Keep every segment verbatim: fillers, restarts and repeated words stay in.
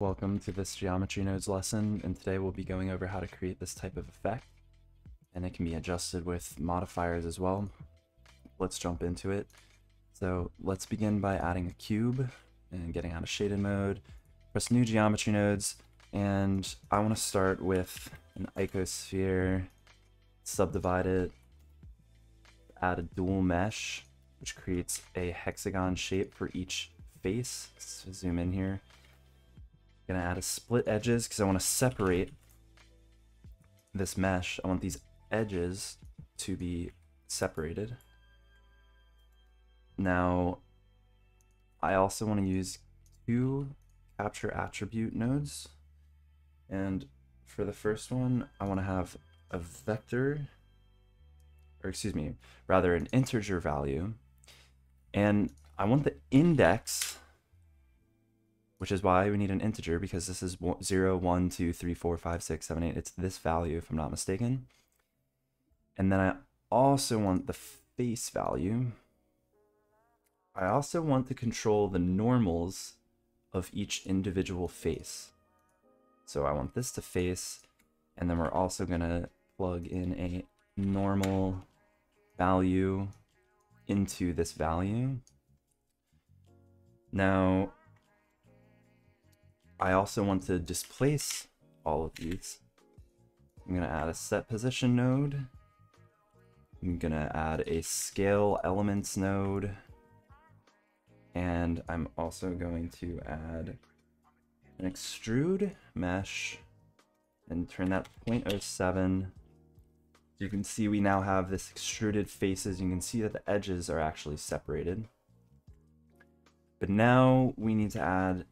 Welcome to this Geometry Nodes lesson, and today we'll be going over how to create this type of effect, and it can be adjusted with modifiers as well. Let's jump into it. So let's begin by adding a cube and getting out of shaded mode. Press new Geometry Nodes, and I want to start with an icosphere, subdivide it, add a dual mesh, which creates a hexagon shape for each face. Let's zoom in here. Gonna add a split edges because I want to separate this mesh. I want these edges to be separated. Now, I also want to use two capture attribute nodes. And for the first one, I want to have a vector, or excuse me, rather an integer value. And I want the index, which is why we need an integer, because this is zero, one, two, three, four, five, six, seven, eight. It's this value, if I'm not mistaken. And then I also want the face value. I also want to control the normals of each individual face. So I want this to face, and then we're also gonna plug in a normal value into this value. Now, I also want to displace all of these. I'm going to add a set position node. I'm going to add a scale elements node. And I'm also going to add an extrude mesh and turn that to zero point zero seven. You can see we now have this extruded faces. You can see that the edges are actually separated. But now we need to add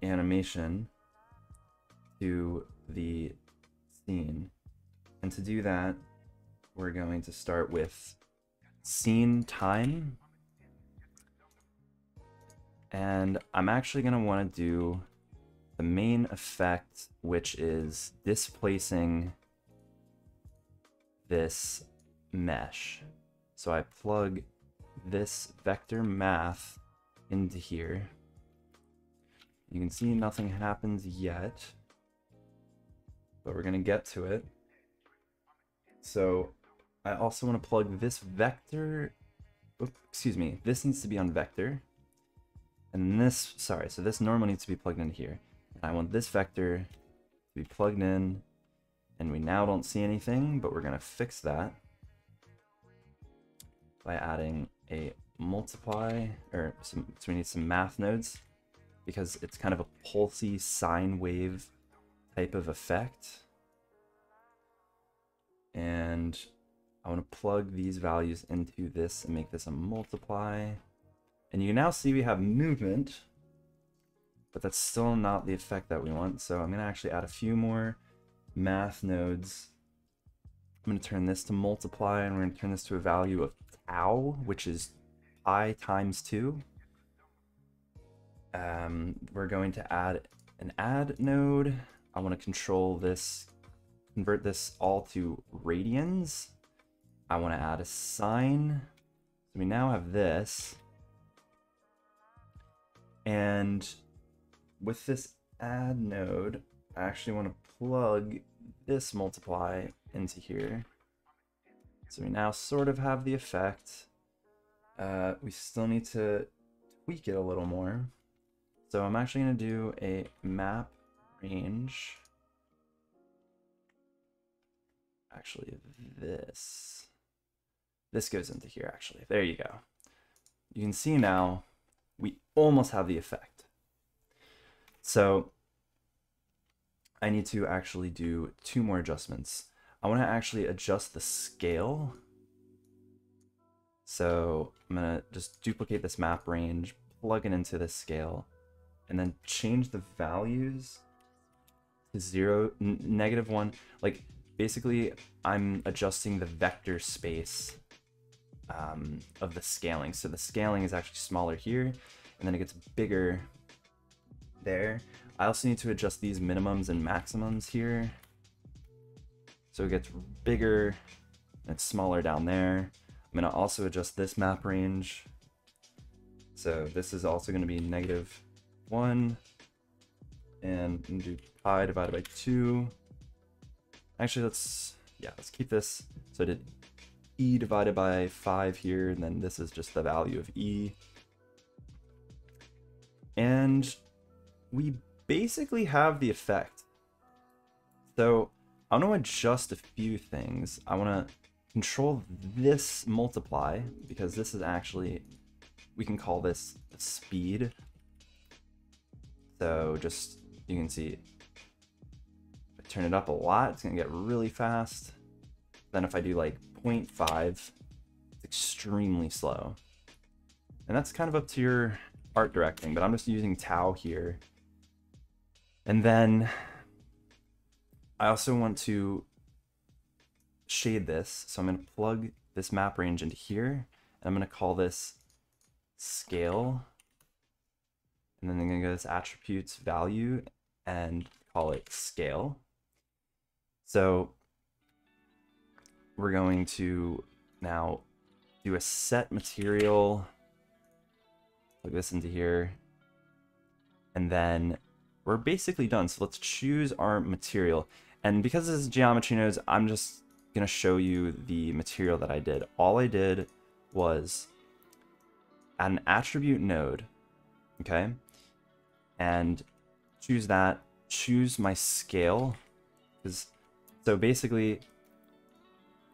animation to the scene, and to do that we're going to start with scene time, and I'm actually going to want to do the main effect, which is displacing this mesh. So I plug this vector math into here. You can see nothing happens yet, but we're going to get to it. So I also want to plug this vector, oops, excuse me, this needs to be on vector, and this, sorry, so this normal needs to be plugged in here. And I want this vector to be plugged in, and we now don't see anything, but we're going to fix that by adding a multiply, or some, so we need some math nodes, because it's kind of a pulsy sine wave type of effect. And I want to plug these values into this and make this a multiply. And you can now see we have movement, but that's still not the effect that we want. So I'm going to actually add a few more math nodes. I'm going to turn this to multiply, and we're going to turn this to a value of tau, which is pi times two. Um, we're going to add an add node. I want to control this, convert this all to radians. I want to add a sign. So we now have this. And with this add node, I actually want to plug this multiply into here. So we now sort of have the effect. Uh, we still need to tweak it a little more. So I'm actually going to do a map range, actually this, this goes into here actually, there you go. You can see now we almost have the effect. So I need to actually do two more adjustments. I want to actually adjust the scale. So I'm going to just duplicate this map range, plug it into this scale, and then change the values to zero, negative one. Like basically I'm adjusting the vector space um, of the scaling. So the scaling is actually smaller here, and then it gets bigger there. I also need to adjust these minimums and maximums here. So it gets bigger and it's smaller down there. I'm gonna also adjust this map range. So this is also gonna be negative one, and do pi divided by two. Actually, let's, yeah, let's keep this. So I did e divided by five here, and then this is just the value of e. And we basically have the effect. So I want to adjust a few things. I want to control this multiply, because this is actually, we can call this speed. So just, you can see, if I turn it up a lot, it's going to get really fast. Then if I do like zero point five, it's extremely slow. And that's kind of up to your art directing, but I'm just using tau here. And then I also want to shade this. So I'm going to plug this map range into here, and I'm going to call this scale. And then I'm going to go to this attributes value and call it scale. So we're going to now do a set material, plug this into here, and then we're basically done. So let's choose our material. And because this is Geometry Nodes, I'm just going to show you the material that I did. All I did was add an attribute node, okay? And choose that, choose my scale, because so basically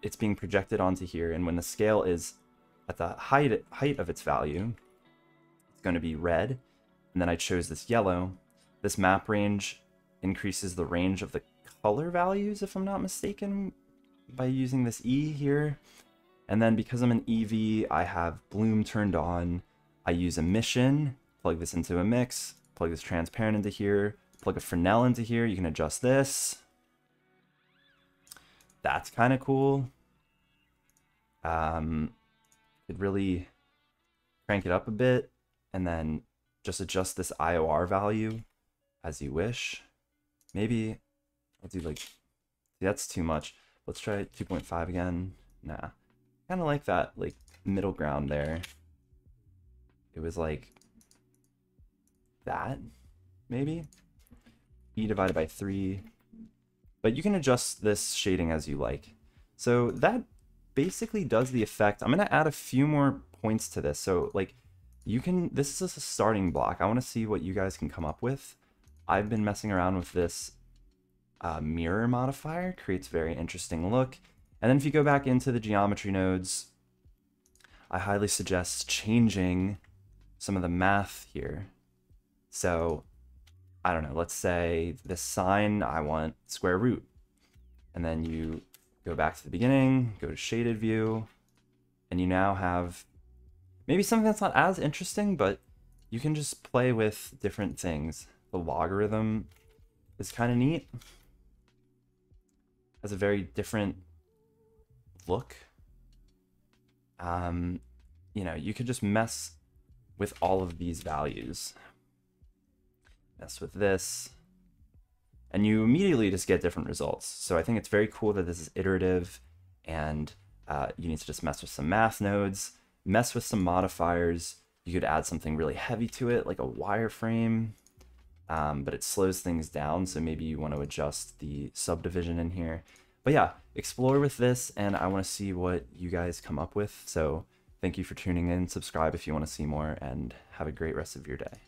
it's being projected onto here, and when the scale is at the height height of its value, it's going to be red. And then I chose this yellow. This map range increases the range of the color values, if I'm not mistaken, by using this E here. And then because I'm an E V, I have bloom turned on. I use emission, plug this into a mix, plug this transparent into here, plug a Fresnel into here. You can adjust this. That's kind of cool. Um, could really crank it up a bit, and then just adjust this I O R value as you wish. Maybe I'll do like, that's too much. Let's try two point five again. Nah. Kind of like that, like, middle ground there. It was like that, maybe? E divided by three. But you can adjust this shading as you like. So that basically does the effect. I'm going to add a few more points to this. So, like, you can... This is just a starting block. I want to see what you guys can come up with. I've been messing around with this uh, mirror modifier. Creates a very interesting look. And then if you go back into the geometry nodes, I highly suggest changing some of the math here. So, I don't know, let's say the sign, I want square root. And then you go back to the beginning, go to shaded view, and you now have maybe something that's not as interesting, but you can just play with different things. The logarithm is kind of neat. Has a very different look. Um, you know, you could just mess with all of these values. Mess with this, and you immediately just get different results. So I think it's very cool that this is iterative, and uh, you need to just mess with some math nodes, mess with some modifiers. You could add something really heavy to it, like a wireframe, um, but it slows things down. So maybe you want to adjust the subdivision in here. But yeah, explore with this, and I want to see what you guys come up with. So thank you for tuning in. Subscribe if you want to see more, and have a great rest of your day.